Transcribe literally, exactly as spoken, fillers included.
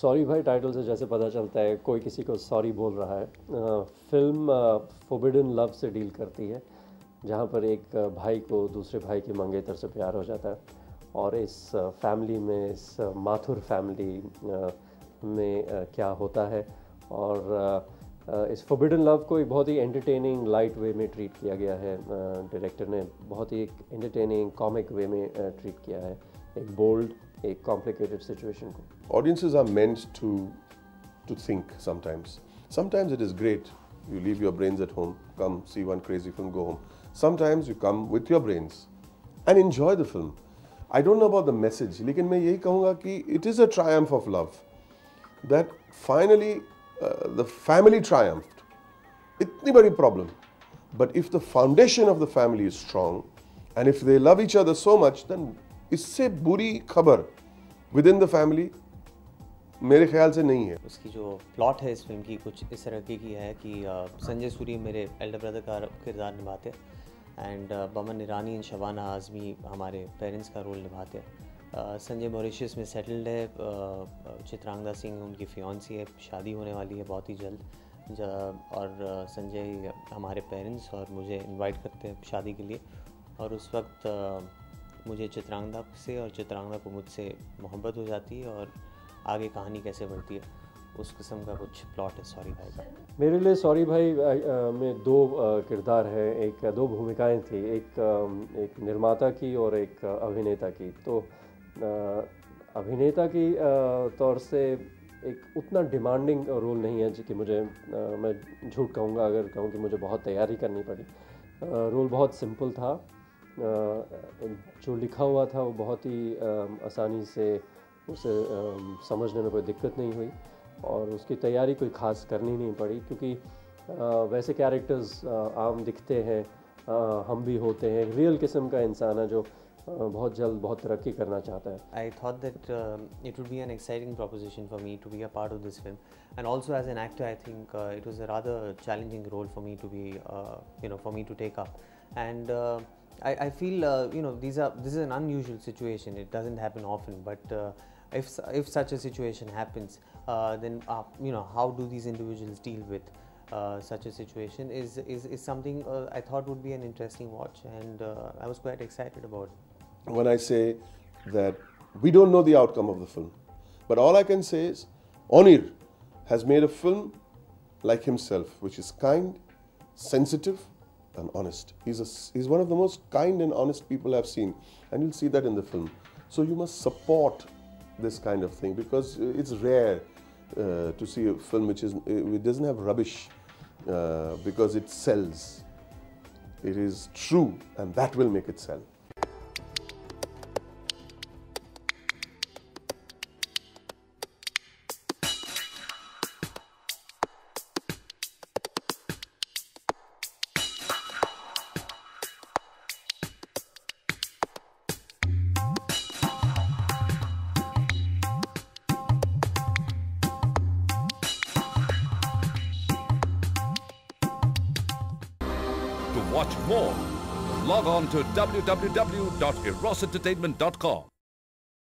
Sorry भाई title से जैसे पता चलता है कोई किसी को सॉरी बोल रहा है। फिल्म फोरबिडन लव से डील करती है, जहाँ पर एक भाई को दूसरे भाई के मंगेतर से प्यार हो जाता है और इस फैमिली में, इस माथुर फैमिली में क्या होता है। और इस फोरबिडन लव को एक बहुत ही एंटरटेनिंग लाइट वे में ट्रीट किया गया है। डायरेक्टर ने बहुत ही एक एंटरटेनिंग कॉमिक वे में ट्रीट किया है एक बोल्ड, एक कॉम्प्लिकेटेड सिचुएशन को। Audiences are meant to to think sometimes. Sometimes it is great, you leave your brains at home, come see one crazy film, go home. Sometimes you come with your brains and enjoy the film. I don't know about the message, लेकिन मैं यही कहूँगा कि it is a triumph of love that finally Uh, the family triumphed. Itni badi problem, but if the foundation of the family is strong and if they love each other so much, then isse buri khabar within the family मेरे ख्याल से नहीं है। उसकी जो plot है इस film की कुछ इस तरह की है कि संजय सूरी मेरे एल्डर ब्रदर का किरदार निभाते एंड बमन ईरानी एंड शबाना आज़मी हमारे पेरेंट्स का रोल निभाते। संजय मॉरिशस में सेटल्ड है, चित्रांगदा सिंह उनकी फियांसी है, शादी होने वाली है बहुत ही जल्द। और संजय हमारे पेरेंट्स और मुझे इनवाइट करते हैं शादी के लिए, और उस वक्त मुझे चित्रांगदा से और चित्रांगदा को मुझसे मोहब्बत हो जाती है और आगे कहानी कैसे बढ़ती है उस किस्म का कुछ प्लॉट है सॉरी भाई का। मेरे लिए सॉरी भाई आ, आ, में दो किरदार हैं, एक दो भूमिकाएं थी, एक आ, एक निर्माता की और एक अभिनेता की। तो आ, अभिनेता की आ, तौर से एक उतना डिमांडिंग रोल नहीं है कि मुझे आ, मैं झूठ कहूँगा अगर कहूँ कि मुझे बहुत तैयारी करनी पड़ी। आ, रोल बहुत सिंपल था, आ, जो लिखा हुआ था वो बहुत ही आ, आसानी से उसे आ, समझने में कोई दिक्कत नहीं हुई और उसकी तैयारी कोई ख़ास करनी नहीं पड़ी, क्योंकि वैसे कैरेक्टर्स आम दिखते हैं, हम भी होते हैं। रियल किस्म का इंसान है जो बहुत जल्द बहुत तरक्की करना चाहता है। I thought that it would be an exciting proposition for me to be a part of this film and also as an actor I think it was a rather challenging role for me to be you know for me to take up and I feel you know this is an unusual situation, it doesn't happen often, but if if such a situation happens uh, then uh, you know how do these individuals deal with uh, such a situation is is is something uh, I thought would be an interesting watch and uh, I was quite excited about it. When I say that we don't know the outcome of the film, but all I can say is Onir has made a film like himself, which is kind, sensitive and honest. He's a, he's one of the most kind and honest people I've seen, and you'll see that in the film. So you must support this kind of thing because it's rare uh, to see a film which is it doesn't have rubbish uh, because it sells. It is true and that will make it sell. To watch more, log on to w w w dot eros entertainment dot com.